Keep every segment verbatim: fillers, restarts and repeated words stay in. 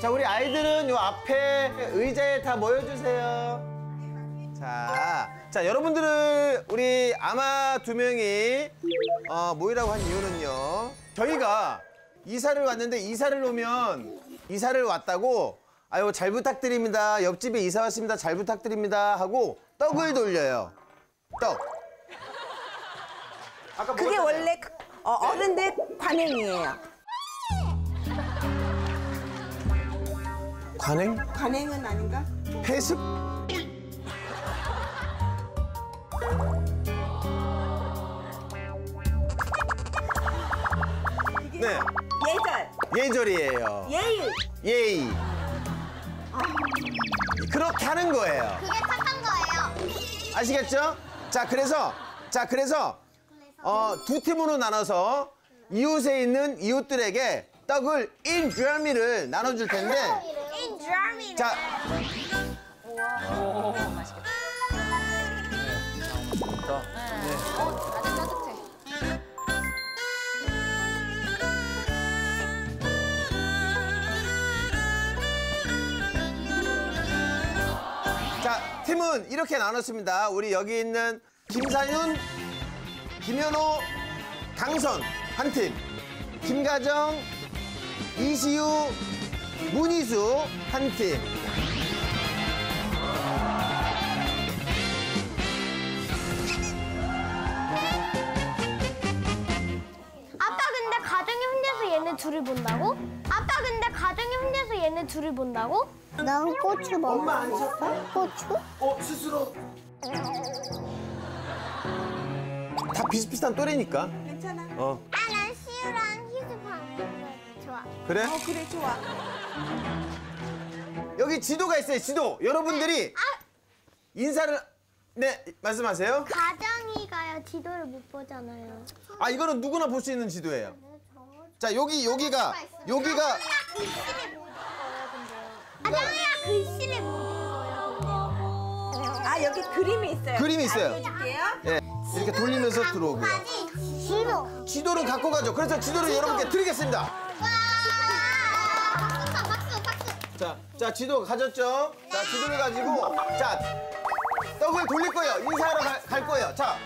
자, 우리 아이들은 요 앞에 의자에 다 모여주세요. 자, 자 여러분들을 우리 아마 두 명이 어, 모이라고 한 이유는요, 저희가 이사를 왔는데 이사를 오면 이사를 왔다고 아유 잘 부탁드립니다, 옆집에 이사 왔습니다, 잘 부탁드립니다 하고 떡을 돌려요. 떡. 아까 그게 뭐였다고요? 원래 어, 어른들 관행이에요. 관행? 관행은 아닌가? 회습? 네. 예절. 예절이에요. 예의. 예의. 아. 그렇게 하는 거예요. 그게 착한 거예요. 아시겠죠? 자, 그래서 자, 그래서 어, 두 팀으로 나눠서 이웃에 있는 이웃들에게 떡을 인절미를 나눠 줄 텐데. 인절미. 자. 우와. 맛있겠다. 어, 아주 따뜻해. 자, 팀은 이렇게 나눴습니다. 우리 여기 있는 김사윤, 김현호, 강선 한 팀, 김가정, 이시우, 문희수 한 팀. 아빠 근데 가정이 혼자서 얘네 둘을 본다고? 아빠 근데 가정이 혼자서 얘네 둘을 본다고? 난 고추 먹어. 엄마 안 샀어? 고추? 어 스스로. 다 비슷비슷한 또래니까. 괜찮아. 어. 아, 난 시우랑. 그래? 어, 그래, 좋아. 여기 지도가 있어요, 지도. 여러분들이 아! 인사를... 네, 말씀하세요. 가정이가요, 지도를 못 보잖아요. 아, 이거는 누구나 볼 수 있는 지도예요. 자, 여기, 여기가... 여기가... 가정이가 글씨를 못 읽어요, 근데. 아, 여기 그림이 있어요. 그림이 있어요. 알려줄게요. 네, 이렇게 돌리면서 들어오고요. 지도. 지도를 갖고 가죠. 그래서 지도를 지도. 여러분께 드리겠습니다. 자, 자, 지도 가졌죠? 자, 지도를 가지고, 자, 떡을 돌릴 거예요. 인사하러 가, 갈 거예요. 자.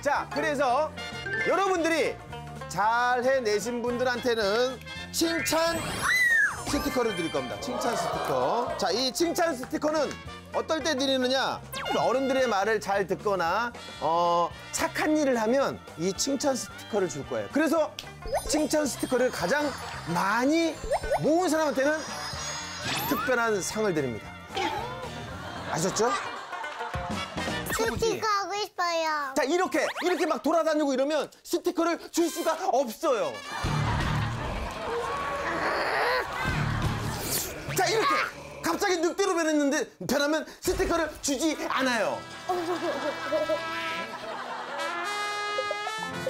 자, 그래서 여러분들이 잘 해내신 분들한테는 칭찬 스티커를 드릴 겁니다. 칭찬 스티커. 자, 이 칭찬 스티커는 어떨 때 드리느냐? 어른들의 말을 잘 듣거나, 어, 착한 일을 하면 이 칭찬 스티커를 줄 거예요. 그래서 칭찬 스티커를 가장 많이 모은 사람한테는 특별한 상을 드립니다. 아셨죠? 스티커 하고 싶어요. 자, 이렇게, 이렇게 막 돌아다니고 이러면 스티커를 줄 수가 없어요. 자, 이렇게. 갑자기 늑대로 변했는데 변하면 스티커를 주지 않아요.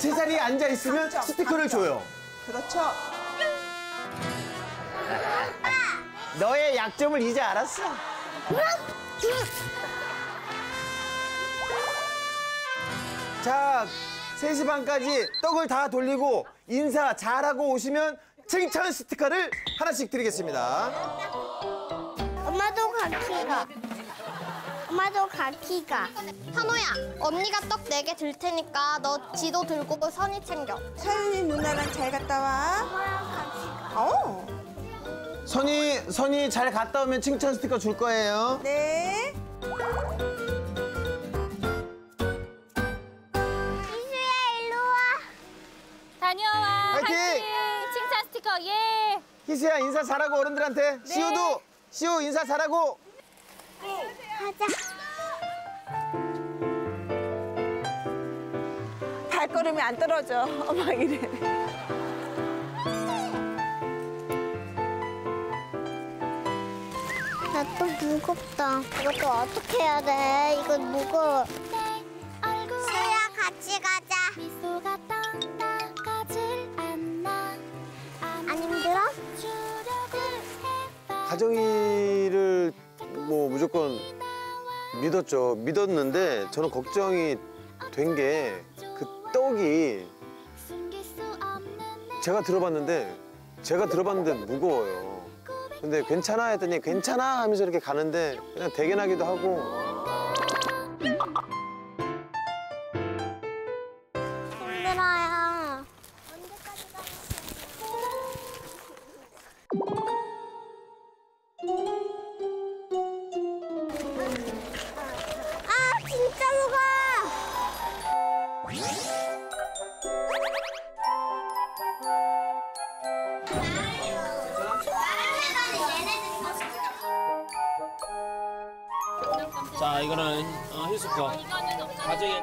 제자리에 앉아 있으면 당첨, 스티커를 당첨. 줘요. 그렇죠. 아빠. 너의 약점을 이제 알았어. 자, 세 시 반까지 떡을 다 돌리고 인사 잘하고 오시면 칭찬 스티커를 하나씩 드리겠습니다. 엄마도 같이 가. 엄마도 같이 가. 현호야, 언니가 떡 네 개 들 테니까 너 지도 들고 선이 챙겨. 서윤이 누나랑 잘 갔다 와. 엄마랑 같이 가. 어. 선이, 선이 잘 갔다 오면 칭찬 스티커 줄 거예요. 네. 이수야, 일로 와. 다녀와. 화이팅! 화이팅! 칭찬 스티커, 예. 희수야, 인사 잘하고 어른들한테. 네. 시우도. 시우 인사 잘하고. 가자. 발걸음이 안 떨어져. 어머 이래. 나 또 무겁다. 이것도 어떻게 해야 돼? 이거 무거워. 시우야 같이 가자. 안 힘들어? 가정이를 뭐 무조건 믿었죠. 믿었는데 저는 걱정이 된 게 그 떡이 제가 들어봤는데 제가 들어봤는데 무거워요. 근데 괜찮아 했더니 괜찮아 하면서 이렇게 가는데 그냥 대견하기도 하고. 힘들어요. 언제까지 가겠어요? 아, 진짜 무거워. 자, 이거는 어, 힐스커. 가정에.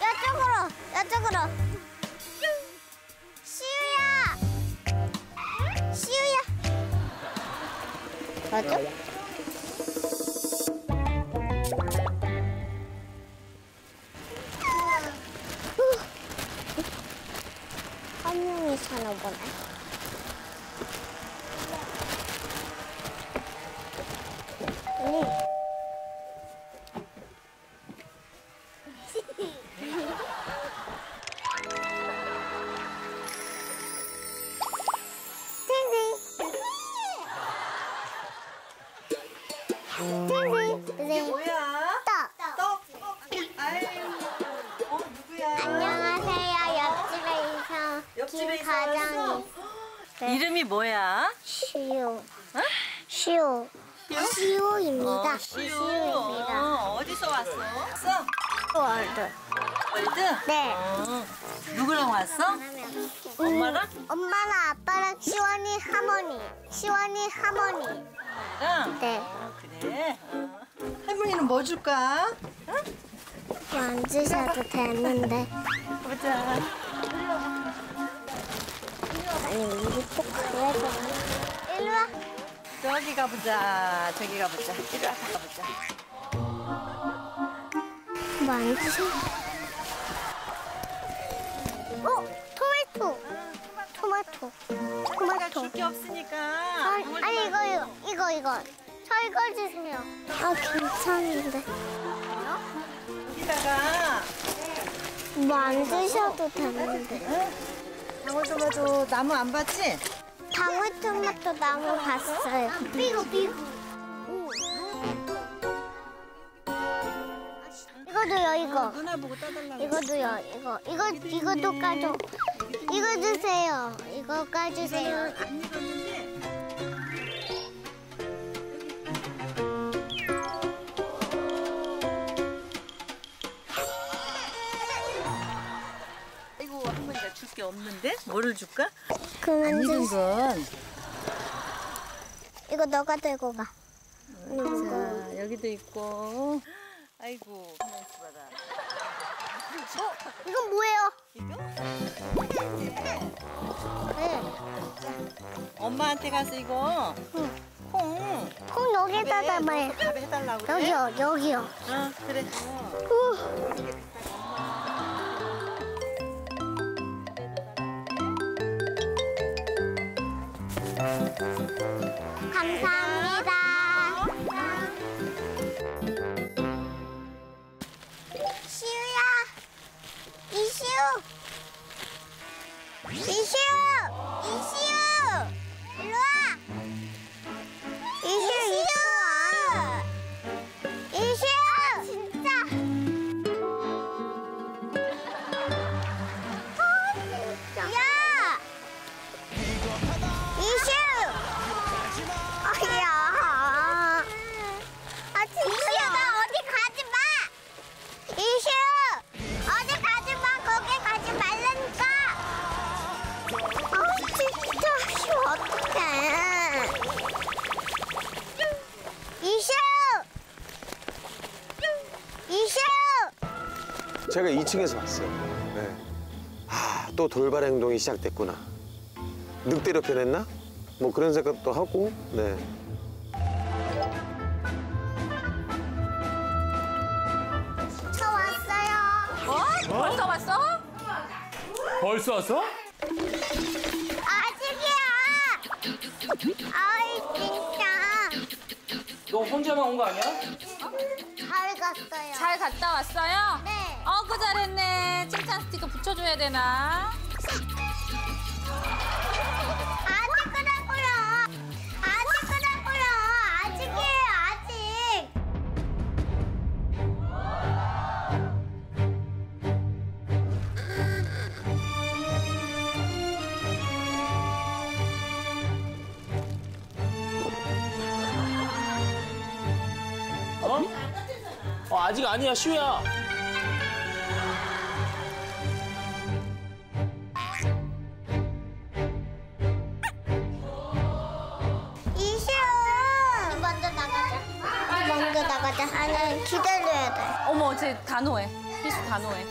이쪽으로, 이쪽으로. 맞아? 한 명이 사나 보네. 언니. 가장이. 네. 이름이 뭐야? 시오. 어? 시오. 시오입니다. 어, 시오. 시오입니다. 어, 어디서 왔어? 왔어? 월드. 월드? 네. 어. 누구랑 왔어? 음, 엄마랑? 엄마랑 아빠랑 시원이 할머니. 시원이 할머니. 엄마랑? 네. 어, 그래. 어. 할머니는 뭐 줄까? 응? 어? 안 주셔도 되는데. 보자. 아니, 우리 꼭 가야 돼. 일로 와. 저기 가보자. 저기 가보자. 일로 와. 가보자. 뭐 안 드세요? 어? 토마토. 아, 토마토. 토마토. 토마토. 줄 게 없으니까. 아, 아니, 이거, 이거, 이거, 이거. 저 이거 주세요. 아, 괜찮은데. 여기다가. 뭐 안 드셔도 되는데. 방울토마토 나무 안 봤지? 방울토마토 나무 봤어요. 삐고 삐고. 이거도요, 이거. 누나 보고 따달라고. 이거도요, 이거. 이거 이거도 까줘. 이거 주세요. 이거 까주세요. 줄게 없는데? 뭐를 줄까? 안 입은 건 이거 너가 들고 가. 자, 여기도 있고. 아이고, 그냥 집어라. 어? 이건 뭐예요? 이거? 네. 엄마한테 가서 이거 응. 콩. 콩 여기에다 담아요. 여기요, 여기요. 아, 그래. 감사합니다. 시우야, 이시우, 이시우, 이시우, 일로 와. 이시우, 이시우, 이시우, 아, 진짜. 아, 진짜. 야. 제가 이 층에서 봤어요. 네. 아, 또 돌발 행동이 시작됐구나. 늑대로 변했나? 뭐 그런 생각도 하고. 네. 어? 벌써 왔어? 벌써 왔어? 아직이야. 아이 진짜. 너 혼자만 온 거 아니야? 어? 잘 갔어요. 잘 갔다 왔어요? 네. 어그 잘했네. 칭찬 스티커 붙여줘야 되나? 어, 아직 아니야, 시우야. 이시우. 먼저 나가자. 먼저 나가자. 아니, 기다려야 돼. 어머, 쟤 단호해. 필수 단호해.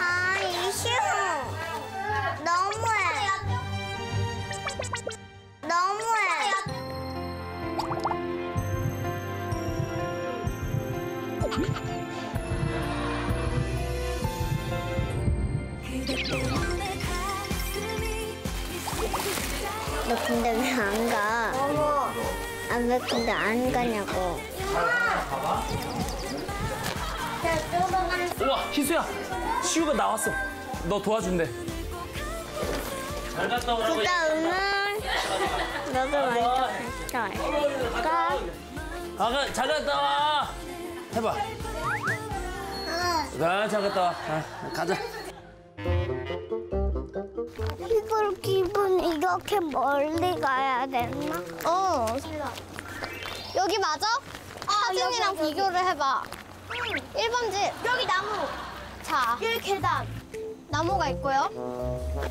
아, 이시우. 너무해. 너무해. 너 근데 왜 안 가? 어머. 아, 왜 근데 안 가냐고. 봐봐. 우와, 희수야. 시우가 나왔어. 너 도와준대. 잘 갔다 오라고. 그 다음은 너도 먼저 갔다 와. 가. 아가, 잘 갔다 와. 해봐. 응. 아, 잘 갔다 와. 아, 가자. 이걸 기분 이렇게 멀리 가야 되나? 어. 여기 맞아? 사진이랑 어, 비교를 해봐. 응. 일 번 집. 여기 나무. 자. 여기 계단. 나무가 있고요.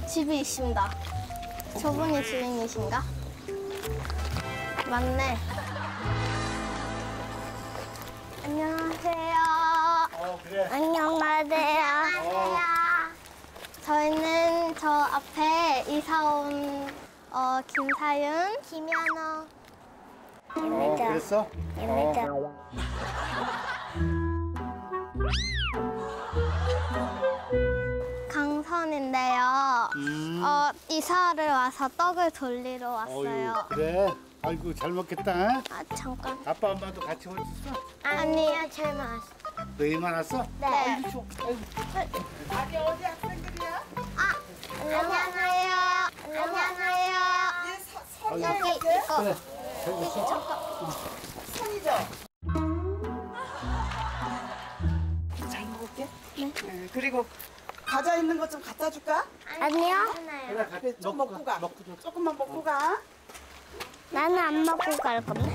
집이 있습니다. 저분이 주인이신가? 맞네. 안녕하세요. 어, 그래. 안녕하세요. 안녕하세요. 저희는 저 앞에 이사온 어, 김사윤, 김연호. 어, 그랬어? 예매자. 어. 강선인데요. 음. 어, 이사를 와서 떡을 돌리러 왔어요. 어이, 그래? 아이고, 잘 먹겠다. 아, 잠깐. 아빠, 엄마도 같이 왔었어? 아니요, 저희만 왔어. 너희만 왔어? 네. 아이고, 아이고. 아니, 어디 학생들이야? 아, 안녕하세요. 안녕하세요. 여기, 여기 이거. 그래. 여기 잠깐. 손이죠? 잘 먹을게. 네. 네. 그리고 과자 있는 것 좀 갖다 줄까? 아니요. 그래, 그래, 좀 먹고 가. 먹고 좀. 조금만 먹고 가. 나는 안 먹고 갈 건데.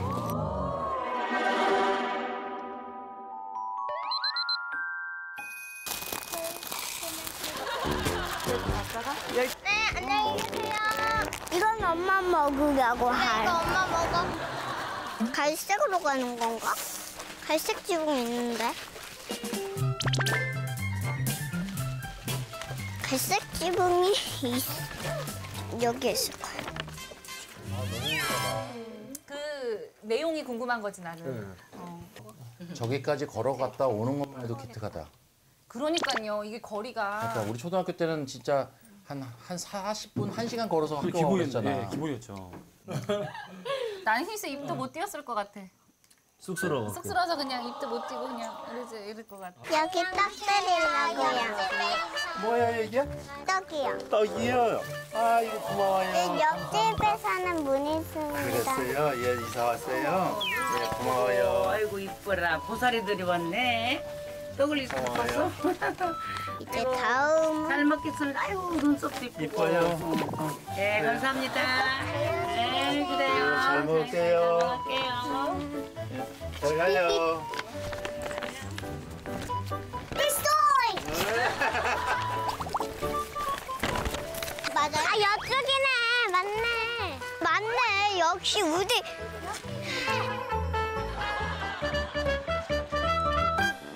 네, 안녕히 계세요. 이건 엄마 먹으려고 할. 이거 엄마 먹어. 갈색으로 가는 건가? 갈색 지붕 있는데. 갈색 지붕이 여기에 있을 거야. 그 내용이 궁금한 거지, 나는. 네. 어. 저기까지 걸어갔다 오는 것만 해도 기특하다. 그러니까요, 이게 거리가. 그러니까 우리 초등학교 때는 진짜 한, 한 사십 분, 한 시간 걸어서 학교 왔잖아. 예, 기본이었죠. 나는 희수 입도 못 띄었을 것 같아. 쑥스러워. 쑥스러워서 그냥 입도 못 띄고 그냥 이러지, 이럴 것 같아. 여기 떡 드리려고요. 뭐야, 이게? 떡이요. 떡이요? 아, 이거 고마워요. 그 옆집에 사는 문희수입니다. 그랬어요? 예, 이사 왔어요? 네, 예, 고마워요. 아이고, 이뻐라. 보살이들이 왔네. 떡을 입고 왔어. 이제 다음. 잘 먹겠습니다. 아이고, 눈썹도 이쁘고. 이뻐요. 어. 네, 네, 감사합니다. 네, 그래요. 잘 먹을게요. 잘 가요. 빗소리! 맞아. 아, 여쪽이네. 맞네. 맞네. 역시 우리.